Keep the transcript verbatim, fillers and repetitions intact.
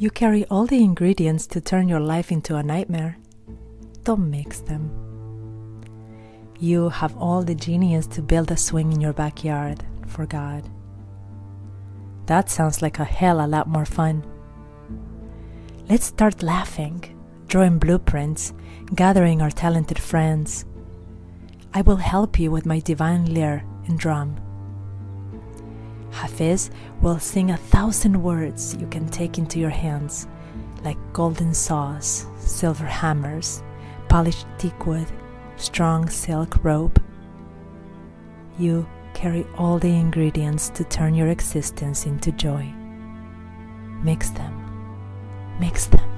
You carry all the ingredients to turn your life into a nightmare. Don't mix them. You have all the genius to build a swing in your backyard, for God. That sounds like a hell a lot more fun. Let's start laughing, drawing blueprints, gathering our talented friends. I will help you with my divine lyre and drum. Hafiz will sing a thousand words you can take into your hands, like golden saws, silver hammers, polished teak wood, strong silk rope. You carry all the ingredients to turn your existence into joy. Mix them. Mix them.